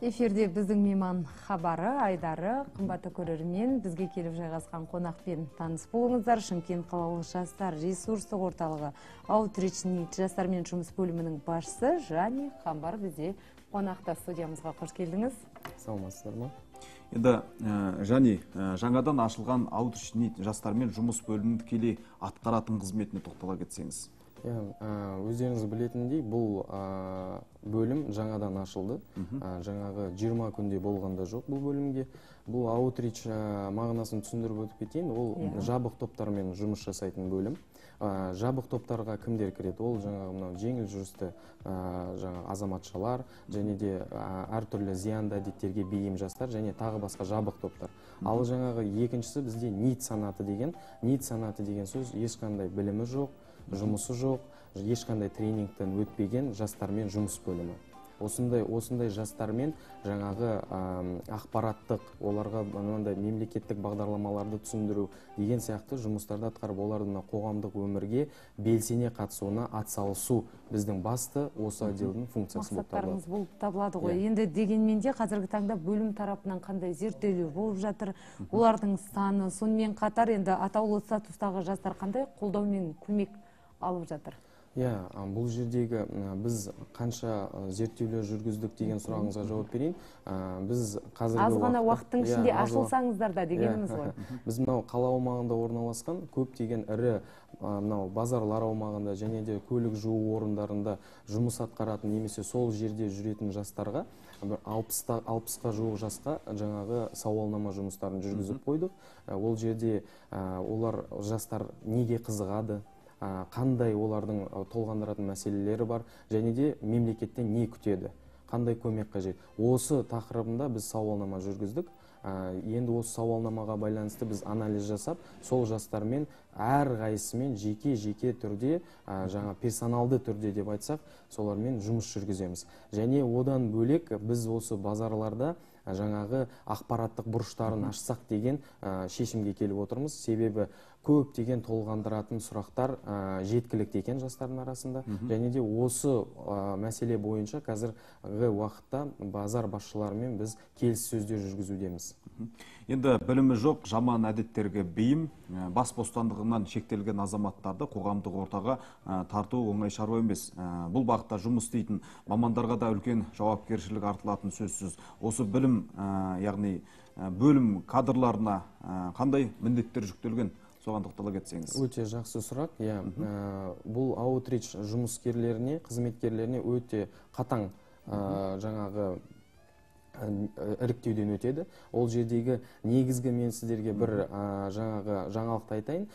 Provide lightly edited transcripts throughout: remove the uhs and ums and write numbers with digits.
Эфирде біздің мейман хабары, айдары, қымбатты көрермен, бізге келіп жайғасқан қонақпен таныс болыңыздар. Шымкент қалалық жастар ресурстық орталығы Аутрич NEET жастармен жұмыс бөлімінің басшысы Жани Қамбар бізде қонақта. Студиямызға қош келдіңіз. Саламатсыздар ма? Енді Жани, жаңадан ашылған Аутрич NEET жастармен жұмыс бөлімінің тікелей атқаратын қызметіне тоқтала кетсеңіз. Өздеріңіз білетіндей, бұл бөлім жаңадан ашылды. Жаңағы 20 күнде болғанда жоқ бұл бөлімге. Бұл аутрич мағынасын түсіндіріп өтіп кетейін, ол жабық топтармен жұмыс жасайтын бөлім. Жабық топтарға кімдер кіреді? Ол жаңағы мынау жеңіл жүрісті азаматшалар, және де әртүрлі зиянды әдеттерге бейім жастар, және тағы басқа жабық топтар. Ал жаңағы екіншісі бізде NEET санаты деген. NEET санаты деген сөз ешқандай білімі жоқ, жұмысы жоқ, ешқандай тренингтен өтпеген жастармен жұмыс бөлімі. Осындай жастармен жаңағы ақпараттық, оларға мемлекеттік бағдарламаларды түсіндіру деген сияқты жұмыстарды атқарып, олардың қоғамдық өмірге белсене қатысуына атсалысу біздің басты осы отделдің функциясы болып табылады ғой. Енді дегенмен де қазіргі таңда бөлім тарапынан қандай зерттеулер болып жатыр, олардың саны, сонымен қатар енді атаулы статустағы жастар қандай қолдау мен көмек алып жатыр? Бұл жердегі біз қанша зерттеулер жүргіздік деген сұрағыңызға жауап берейін. Біз қазіргі азғана уақыттың ішінде ашылсаңыздар да дегеніміз ғой. Біз мынау қала аумағында орналасқан көптеген ірі базарлар аумағында және де көлік жуу орындарында жұмыс атқаратын немесе сол жерде жүретін жастарға 60-қа жуық жасқа жаңағы сауалнама жұмыстарын жүргізіп қойдық. Ол жерде олар жастар неге қызығады, қандай олардың толғандыратын мәселелері бар, және де мемлекеттен не күтеді, қандай көмек қажет. Осы тақырыбында біз сауалнама жүргіздік. Енді осы сауалнамаға байланысты біз анализ жасап, сол жастармен әрқайсымен жеке-жеке түрде, жаңа персоналды түрде деп айтсақ, солармен жұмыс жүргіземіз. Және одан бөлек біз осы базарларда жаңағы ақпараттық бұрыштарын ашсақ деген шешімге келіп отырмыз. Себебі көп деген толғандыратын сұрақтар жеткілікті екен жастардың арасында. Және де осы мәселе бойынша қазіргі уақытта базар басшыларымен біз келіссөздер жүргізудеміз. Енді білімі жоқ, жаман әдеттерге бейім, бас бостандығынан шектелген азаматтарды қоғамдық ортаға тарту оңай шаруа емес. Бұл бағытта жұмыс істейтін мамандарға да үлкен жауапкершілік артылатыны сөзсіз. Осы бөлім кадрларына қандай міндеттер жүктелген? Соған тоқтала кетсеңіз. Өте жақсы сұрақ. Бұл аутрич жұмыскерлеріне, қызметкерлеріне өте қатаң жаңағы іріктеуден өтеді. Ол жердегі негізгі мен сіздерге бір жаңалықты айтайын.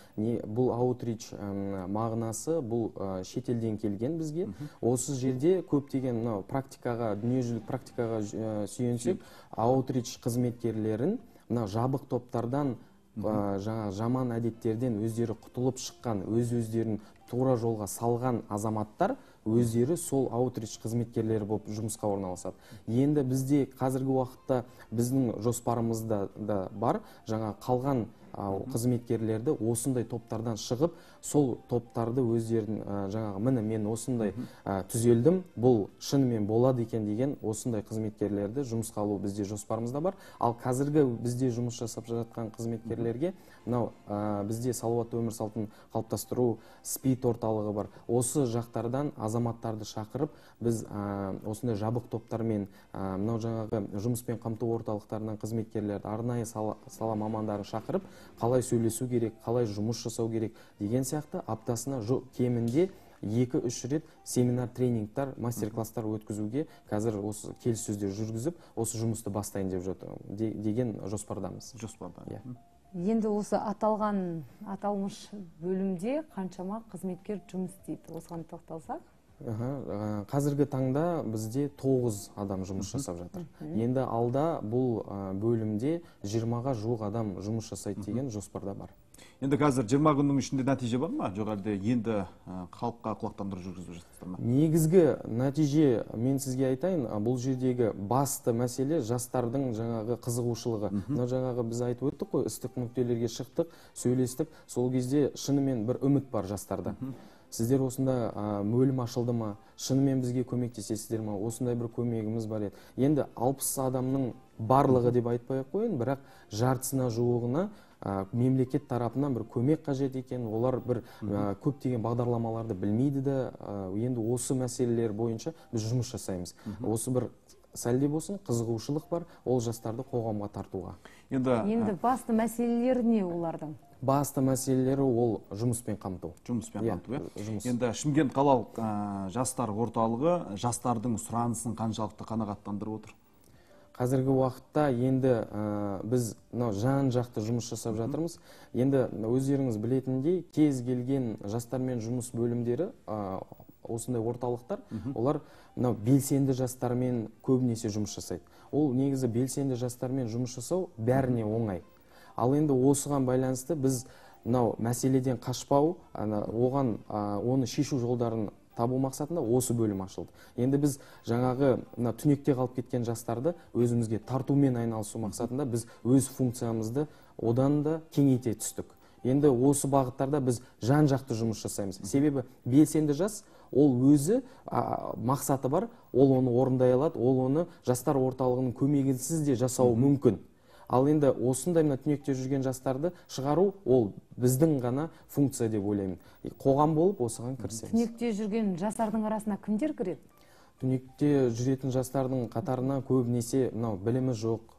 Бұл аутрич мағынасы, бұл шетелден келген бізге. Осы жерде көптеген практикаға, дүниежүзілік практикаға сүйенсек, аутрич қызметкерлерін жабық топтардан, жаман әдеттерден өздері құтылып шыққан, өз-өздерін тура жолға салған азаматтар өздері сол аутрич қызметкерлері болып жұмысқа орналасады. Енді бізде қазіргі уақытта біздің жоспарымызда да бар, жаңа қалған қызметкерлерді осындай топтардан шығып, сол топтарды өздерін жаңағы міне мен осындай түзелдім, бұл шынымен болады екен деген осындай қызметкерлерді жұмысқа алу бізде жоспарымызда бар. Ал қазіргі бізде жұмыс жасап жатқан қызметкерлерге бізде салауатты өмір салтын қалыптастыру СПИД орталығы бар. Осы жақтардан азаматтарды шақырып, біз осындай жабық топтармен, мынау жаңағы жұмыспен қамту орталықтарынан қызметкерлерді, арнайы сала мамандарын шақырып, қалай сөйлесу керек, қалай жұмыс жасау керек деген сияқты аптасына кемінде 2-3 рет семинар, тренингтар, мастер-класстар өткізуге қазір осы келіссөздер жүргізіп, осы жұмысты бастайын деп деген жоспардамыз. Енді осы аталмыш бөлімде қаншама қызметкер жұмыс істейді? Осыған тоқталсақ? Қазіргі таңда бізде 9 адам жұмыс жасап жатыр. Енді алда бұл бөлімде 20-ға жуық адам жұмыс жасайды деген жоспарда бар. Енді қазір 20 күннің ішінде нәтиже бар ма? Жоқ әлде енді халыққа құлақтандыру жүргізіп жатыр ма? Негізгі нәтиже, мен сізге айтайын, бұл жердегі басты мәселе жастардың жаңағы қызығушылығы. Жаңағы біз айтып өттік қой, істік нүктелерге шықтық, сөйлестік. Сол кезде шынымен бір үміт бар жастарда. сіздер осында мөлім ашылды ма, шынымен бізге көмектесесіздер ма, осындай бір көмегіміз бар еді. Енді 60 адамның барлығы деп айтпай қойын, бірақ жартысына жуығына мемлекет тарапынан бір көмек қажет екен, олар бір көптеген бағдарламаларды білмейді де, енді осы мәселелер бойынша біз жұмыс жасаймыз. Осы бір сәлде болсын, қызығушылық бар, ол жастарды қоғамға тартуға. Енді басты мәселелер не олардың? Басты мәселелері ол жұмыспен қамту. Жұмыспен қамту, енді Шымкент қалалық жастар орталығы жастардың сұранысын қаншалықты қанағаттандырып отыр? Қазіргі уақытта енді біз жан жақты жұмыс жасап жатырмыз. Енді өздеріңіз білетіндей, кез келген жастармен жұмыс бөлімдері осындай орталықтар, олар белсенді жастармен көбінесе жұмыс жасайды. Ол негізі белсенді жастармен жұмыс жасау бәріне оңай. Ал енді осыған байланысты біз мәселеден қашпау, оны шешу жолдарын табу мақсатында осы бөлім ашылды. Енді біз жаңағы түнекте қалып кеткен жастарды өзімізге тартумен айналысу мақсатында біз өз функциямызды одан да кеңейте түстік. Енді осы бағыттарда біз жан-жақты жұмыс жасаймыз. Себебі белсенді жас, ол өзі мақсаты бар, ол оны орындай алады, ол оны жастар орталығының көмегінсіз де жасауы мүмкін. Ал енді осындай түнекте жүрген жастарды шығару, ол біздің ғана функция деп ойлаймын. Қоғам болып осыған кірсеміз. Түнекте жүрген жастардың арасына кімдер кіреді? Түнекте жүретін жастардың қатарына көбінесе білімі жоқ,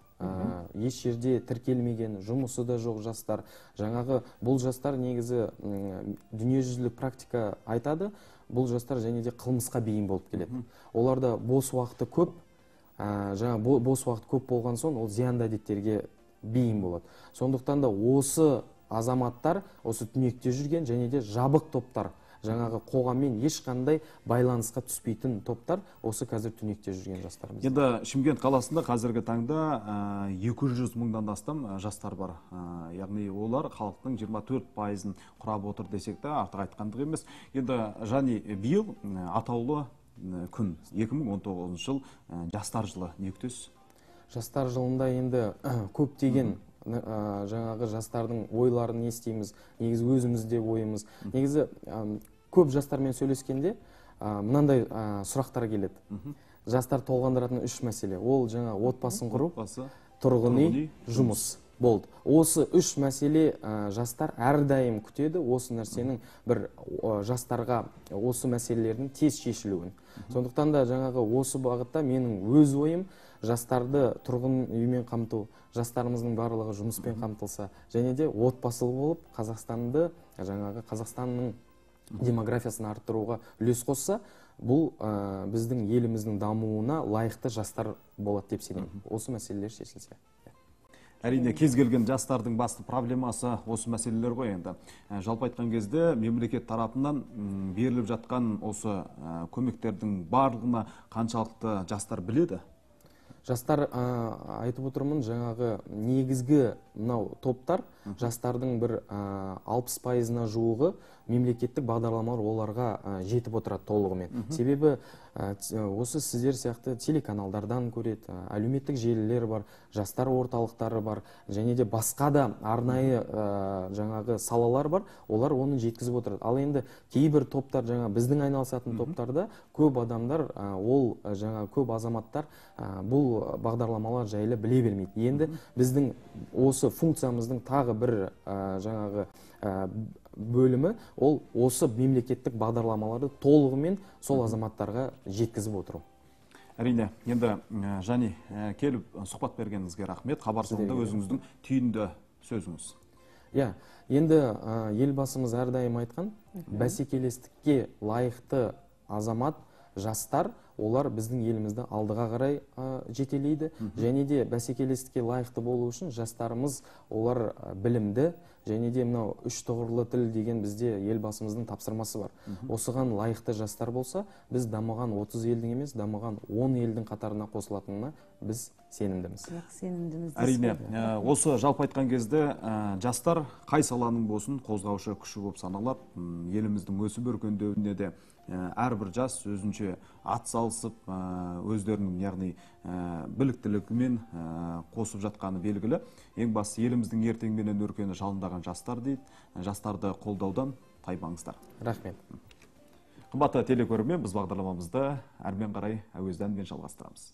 еш жерде тіркелмеген, жұмысы да жоқ жастар. Жаңағы бұл жастар негізі дүниежүзілік практика айтады, бұл жастар және де қылмысқа бейім болып келеді. Оларда бос уақыты көп, болған соң ол зиянды әдеттерге бейім болады. Сондықтан да осы азаматтар, осы түнекте жүрген және де жабық топтар, жаңағы қоғаммен ешқандай байланысқа түспейтін топтар осы қазір түнекте жүрген жастарымыз. Енді Шымкент қаласында қазіргі таңда 200 мыңдан астам жастар бар. Яғни олар халықтың 24%-ын құрап отыр десек те артық айтқандық емес. Енді және биыл атаулы күн 2019 жыл жастар жылы, не күтесіз? Жастар жылында енді көптеген жаңағы жастардың ойларын естейміз, негізі өзімізде ойымыз. Негізі көп жастармен сөйлескенде мынандай сұрақтар келеді. Жастар толғандыратын үш мәселе. Ол жаңа отбасын құру, тұрғын үй, жұмыс болды. Осы үш мәселе жастар әрдайым күтеді, осы нәрсенің бір жастарға осы мәселелердің тез шешілуін. Сондықтан да жаңағы осы бағытта менің өз ойым, жастарды тұрғын үймен қамту, жастарымыздың барлығы жұмыспен қамтылса, және де отбасылы болып Қазақстанды, жаңағы Қазақстанның демографиясын арттыруға үлес қосса, бұл біздің еліміздің дамуына лайықты жастар болады деп сенемін. Осы мәселелер шешілсе. Әрине, кез келген жастардың басты проблемасы осы мәселелер ғой енді. Жалпы айтқан кезде мемлекет тарапынан беріліп жатқан осы көмектердің барлығына қаншалықты жастар біледі? Жастар, айтып отырмын, жаңағы негізгі топтар, жастардың бір 60%-на жуығы мемлекеттік бағдарламалар оларға жетіп отырады толығымен. Себебі осы сіздер сияқты телеканалдардан көреді, әлеуметтік желілер бар, жастар орталықтары бар, және де басқа да арнайы жаңағы салалар бар, олар оны жеткізіп отырады. Ал енді кейбір топтар, жаңа біздің айналысатын топтарда көп адамдар, ол жаңа көп азаматтар бұл бағдарламалар жайлы біле бермейді. Енді біздің осы функциямыздың тағы бір жаңағы бөлімі, ол осы мемлекеттік бағдарламаларды толығымен сол азаматтарға жеткізіп отыру. Әрине, енді Жани, келіп сұхбат бергеніңізге рахмет. Хабар соңында өзіңіздің түйінді сөзіңіз. Иә, енді елбасымыз әрдайым айтқан, бәсекелестікке лайықты азамат, жастар, олар біздің елімізді алдыға қарай жетелейді. Және де бәсекелестікке лайықты болу үшін жастарымыз, олар білімді, және де үш тұғырлы тіл деген бізде елбасымыздың тапсырмасы бар. Осыған лайықты жастар болса, біз дамыған 30 елдің емес, дамыған 10 елдің қатарына қосылатынына біз сенімдіміз. Әрине, осы жалпы айтқан кезде жастар қай саланың болсын қозғаушы күші болып саналып, еліміздің өсіп өркендеуіне де әрбір жас өзінше атсалысып, өздерінің яғни біліктілігімен қосып жатқаны белгілі. Ең басты, еліміздің ертеңменен өркені жалындаған жастар дейді. Жастарды қолдаудан тайбаңыздар. Рахмет. Қымбатты телекөрермен, біз бағдарламамызды әрмен қарай әуезден мен жалғастырамыз.